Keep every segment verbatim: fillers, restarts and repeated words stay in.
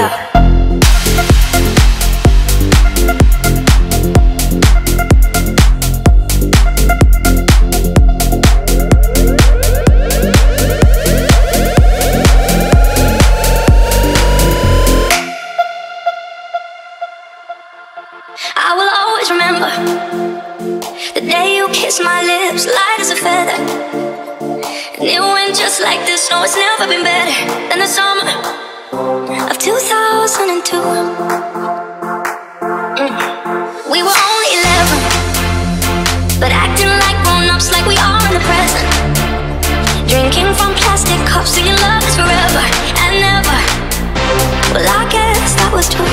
yeah. I will always remember the day you kissed my lips, light as a feather. And it went just like this. No, it's never been better than the summer of two thousand two. mm. We were only eleven, but acting like grown-ups, like we are in the present. Drinking from plastic cups, singing love is forever and never. Well, I guess that was true.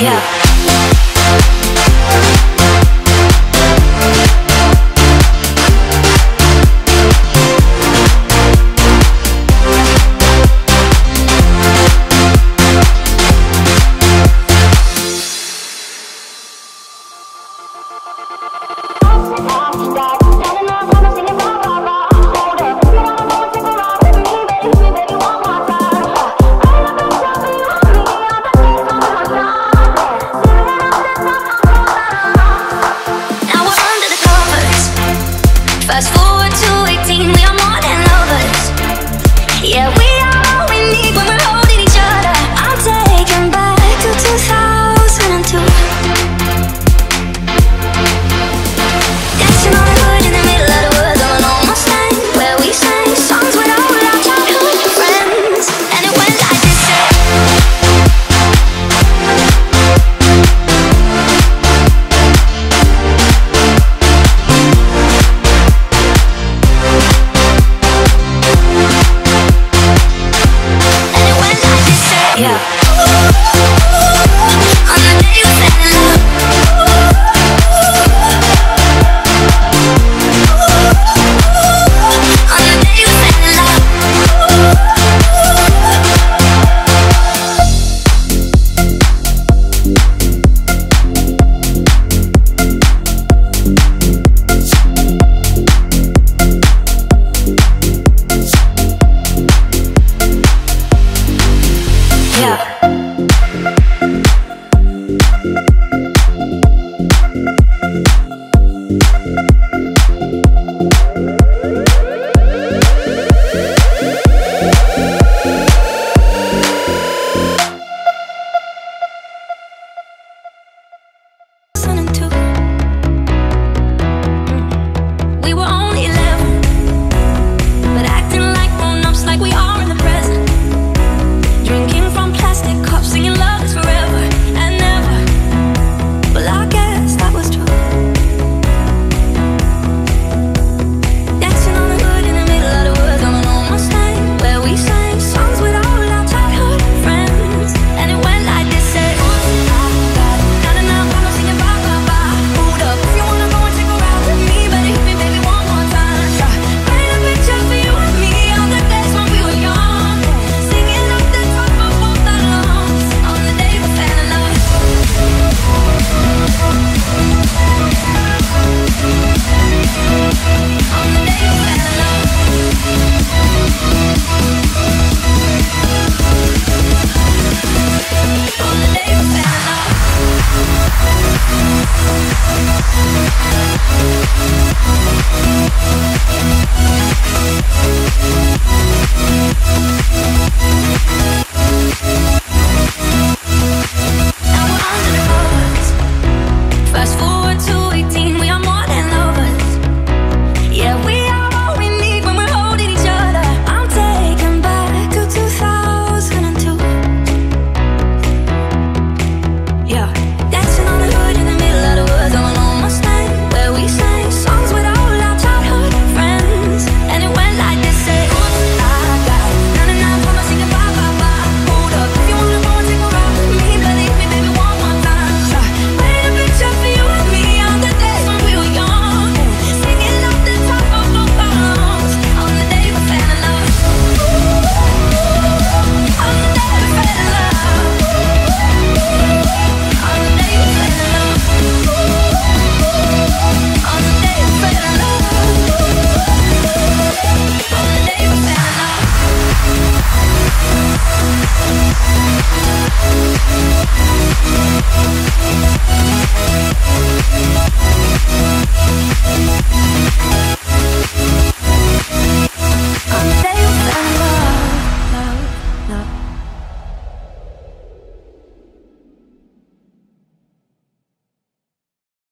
Yeah.